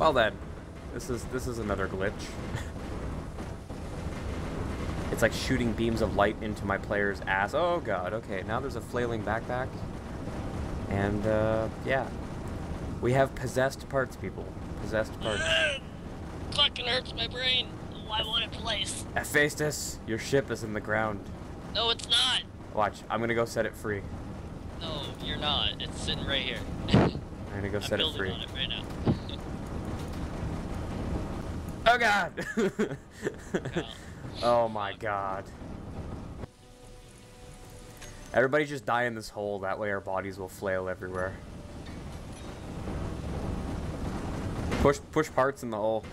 Well then, this is another glitch. It's like shooting beams of light into my player's ass. Oh god, okay, now there's a flailing backpack. And, yeah. We have possessed parts, people. Possessed parts. Fucking hurts my brain. Why won't it place? Hephaestus, your ship is in the ground. No, it's not. Watch, I'm gonna go set it free. No, you're not. It's sitting right here. I'm gonna go set it free. I'm building on it right now. Oh god! Oh my god. Everybody just die in this hole, that way our bodies will flail everywhere. Push parts in the hole.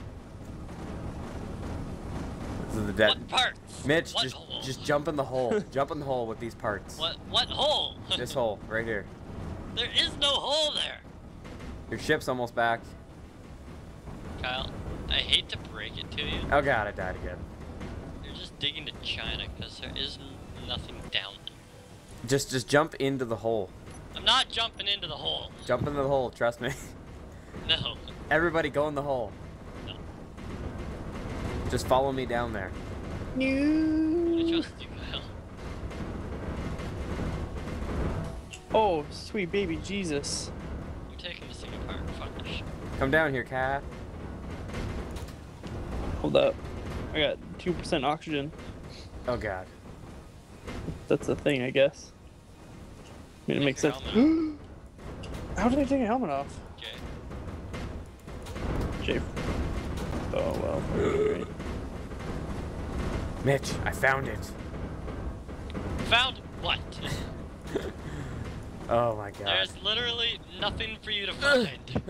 This is the dead. What parts? Mitch, what just jump in the hole. Jump in the hole with these parts. What hole? This hole, right here. There is no hole there. Your ship's almost back. Kyle, I hate to break it to you. Oh god, I died again. You're just digging to China, because there is nothing down there. Just jump into the hole. I'm not jumping into the hole. Jump into the hole, trust me. No. Everybody go in the hole. No. Just follow me down there. No. I trust you, Kyle. Oh, sweet baby Jesus. You're taking this thing apart, fuckers. Come down here, Cat. Hold up. I got 2% oxygen. Oh god. That's the thing, I guess. I mean, it makes sense. How did I take a helmet off? Jay. Oh well. Right. Mitch, I found it. Found what? Oh my god. There's literally nothing for you to find.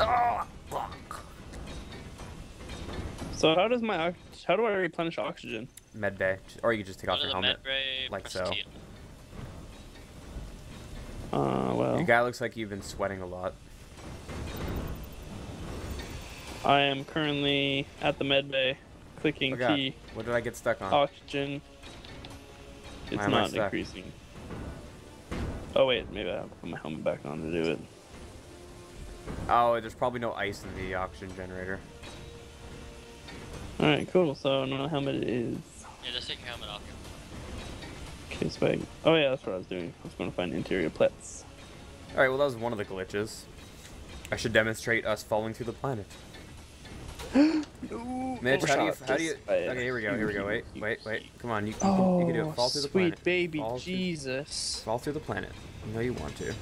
Oh fuck. So how do I replenish oxygen? Med bay, or you can just take off your helmet, like so. Well. Your guy looks like you've been sweating a lot. I am currently at the med bay, clicking T. What did I get stuck on? Oxygen. It's not increasing. Oh wait, maybe I have to put my helmet back on to do it. Oh, there's probably no ice in the oxygen generator. Alright, cool. So, no helmet is. Yeah, just take your helmet off. Okay, swag. Oh, yeah, that's what I was doing. I was going to find interior plats. Alright, well, that was one of the glitches. I should demonstrate us falling through the planet. No! Mitch, how do you. Okay, here we go. Wait. Come on, you can do it. Fall through the planet. Sweet baby Jesus. Fall through the planet. I know you want to.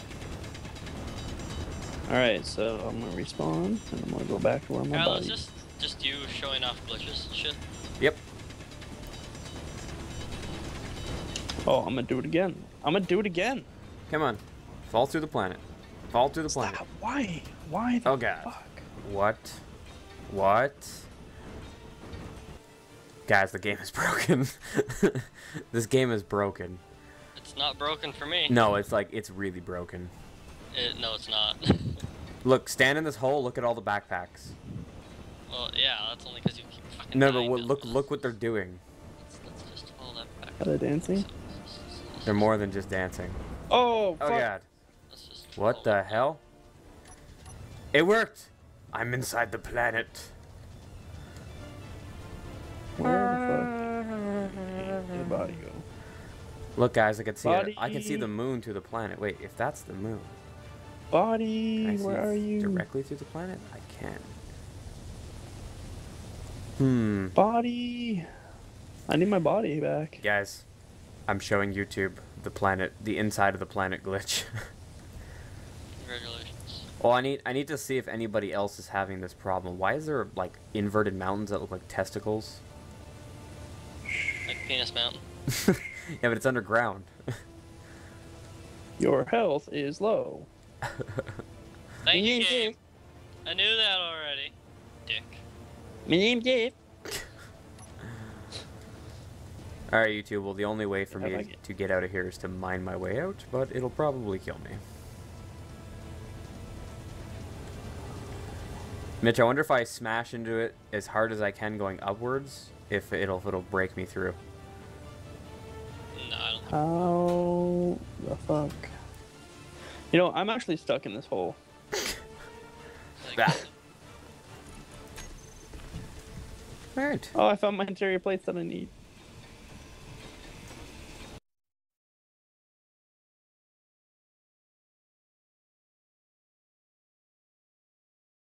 Alright, so I'm going to respawn, and I'm going to go back to where my body is. Just you showing off glitches and shit? Yep. Oh, I'm gonna do it again. Come on. Fall through the planet. Stop. Why? Why the fuck? What? Guys, the game is broken. This game is broken. It's not broken for me. No, it's like, it's really broken. No, it's not. Look, stand in this hole, look at all the backpacks. Well, yeah, that's only because you keep fucking dying. But look what they're doing. Let's just hold that back. Are they dancing? They're more than just dancing. Oh, fuck. Oh, god. What the hell? It worked! I'm inside the planet. Where the fuck did your body go? Look, guys, I can see the moon through the planet. Wait, if that's the moon. Body, where are you? Directly through the planet? I can. Body. I need my body back. Guys, I'm showing YouTube the inside of the planet glitch. Congratulations. Well, I need to see if anybody else is having this problem. Why is there like inverted mountains that look like testicles? Like penis mountain. Yeah, but it's underground. Your health is low. Thank you, Dave. I knew that already. Dick. My name's Dave. Alright, YouTube. Well, the only way for me to get out of here is to mine my way out, but it'll probably kill me. Mitch, I wonder if I smash into it as hard as I can going upwards, if it'll break me through. No, I don't know. How the fuck? You know, I'm actually stuck in this hole. That. Alright. Oh, I found my interior plates that I need.